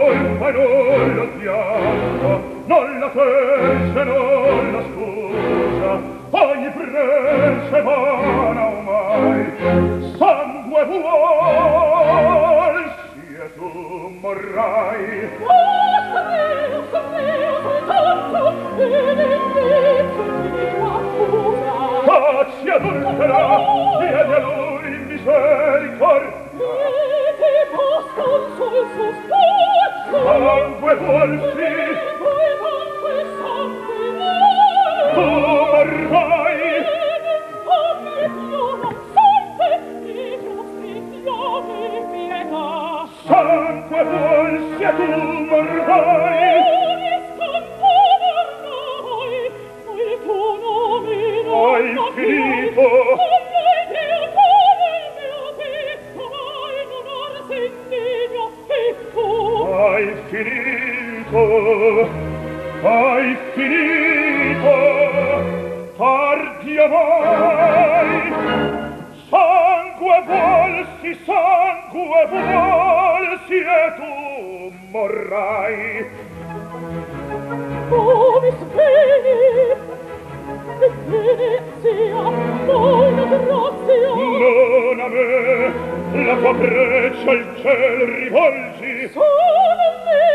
colpa e non la pianta, non la fece, non la scusa, ogni prece vana ormai, sangue vuol, sia tu morrai. Oh, sapevo, benedetto, facci adulterà, diedi a lui misericordia. Sangue vuol sì, tu morrai. Sangue vuol sì, tu morrai. Hai finito. Hai finito, tardi amai, sangue volsi, sangue volsi, e tu morrai. Oh, mi spezia, oh, la grazia. Non a me, la tua breccia al ciel rivolgi. Solo a me.